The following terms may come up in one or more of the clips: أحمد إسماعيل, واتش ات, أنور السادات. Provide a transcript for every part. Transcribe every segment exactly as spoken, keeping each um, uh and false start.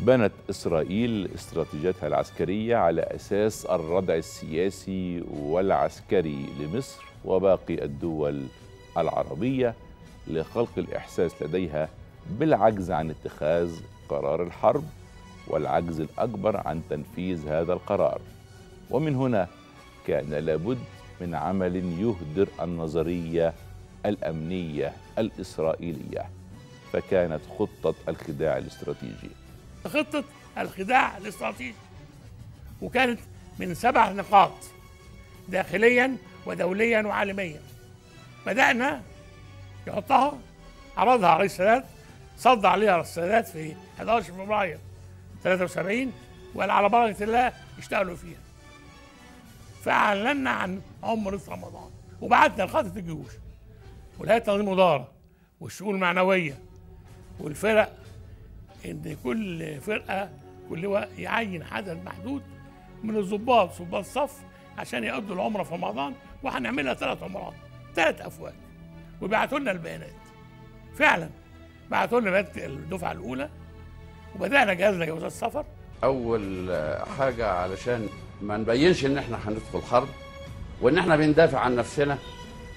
بنت إسرائيل استراتيجيتها العسكرية على أساس الردع السياسي والعسكري لمصر وباقي الدول العربية لخلق الإحساس لديها بالعجز عن اتخاذ قرار الحرب والعجز الأكبر عن تنفيذ هذا القرار. ومن هنا كان لابد من عمل يهدر النظرية الأمنية الإسرائيلية، فكانت خطة الخداع الاستراتيجي خطة الخداع الاستراتيجي وكانت من سبع نقاط داخليا ودوليا وعالميا. بدأنا يحطها، عرضها عليه السادات، صد عليها السادات في أحد عشر فبراير ثلاثة وسبعين وقال على بركة الله اشتغلوا فيها. فأعلنا عن عمرة رمضان وبعتنا لخطة الجيوش ولاية تنظيم إدارة والشؤون المعنوية والفرق، إن كل فرقة كل لواء يعين عدد محدود من الضباط ضباط صف عشان يقضوا العمرة في رمضان، وهنعملها ثلاث عمرات ثلاث أفواج. وبعتوا لنا البيانات، فعلا بعتوا لنا بيانات الدفعة الأولى وبدأنا جهازنا جوازات السفر. أول حاجة علشان ما نبينش إن إحنا هندخل حرب وإن إحنا بندافع عن نفسنا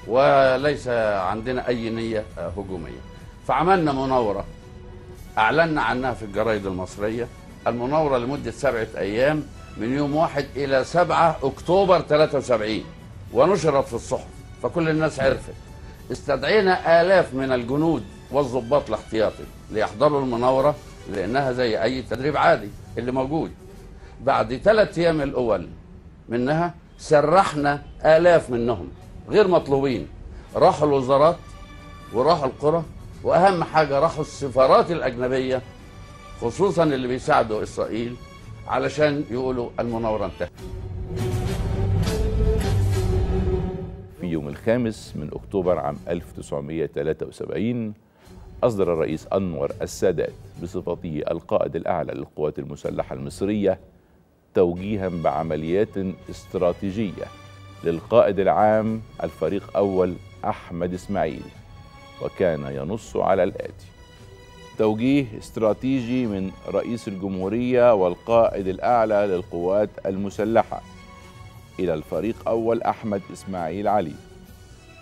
وليس عندنا أي نية هجومية، فعملنا مناورة أعلنا عنها في الجرايد المصرية، المناورة لمدة سبعة أيام من يوم واحد إلى سبعة أكتوبر ثلاثة وسبعين، ونشرت في الصحف فكل الناس عرفت. استدعينا آلاف من الجنود والضباط الاحتياطي ليحضروا المناورة لأنها زي أي تدريب عادي اللي موجود. بعد ثلاث أيام الأول منها سرحنا آلاف منهم غير مطلوبين، راحوا الوزارات وراحوا القرى، وأهم حاجة راحوا السفارات الأجنبية خصوصا اللي بيساعدوا إسرائيل علشان يقولوا المناورة انتهت. في يوم الخامس من أكتوبر عام ألف وتسعمائة وثلاثة وسبعين أصدر الرئيس أنور السادات بصفته القائد الأعلى للقوات المسلحة المصرية توجيها بعمليات استراتيجية للقائد العام الفريق أول أحمد إسماعيل، وكان ينص على الآتي: توجيه استراتيجي من رئيس الجمهورية والقائد الأعلى للقوات المسلحة إلى الفريق أول أحمد إسماعيل علي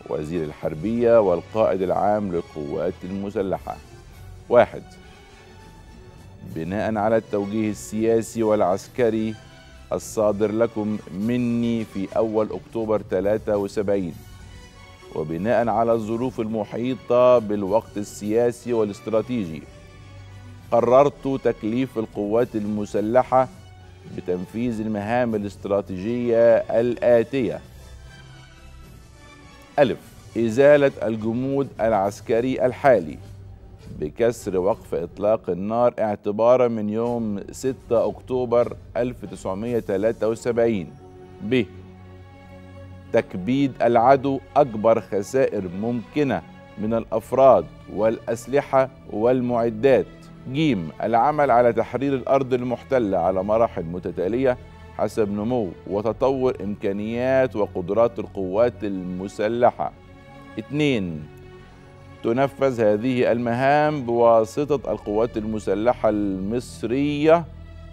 وزير الحربية والقائد العام للقوات المسلحة. واحد، بناء على التوجيه السياسي والعسكري الصادر لكم مني في أول أكتوبر ثلاثة وسبعين وبناء على الظروف المحيطة بالوقت السياسي والاستراتيجي، قررت تكليف القوات المسلحة بتنفيذ المهام الاستراتيجية الآتية: ألف، إزالة الجمود العسكري الحالي بكسر وقف إطلاق النار اعتبارا من يوم ستة أكتوبر ألف وتسعمائة وثلاثة وسبعين. ب، تكبيد العدو أكبر خسائر ممكنة من الأفراد والأسلحة والمعدات. ج، العمل على تحرير الأرض المحتلة على مراحل متتالية حسب نمو وتطور إمكانيات وقدرات القوات المسلحة. اثنين، تنفذ هذه المهام بواسطة القوات المسلحة المصرية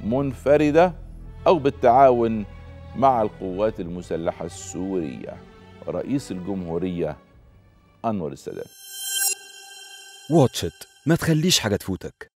منفردة أو بالتعاون مع القوات المسلحة السورية. رئيس الجمهورية أنور السادات. واتش إت، ما تخليش حاجة تفوتك.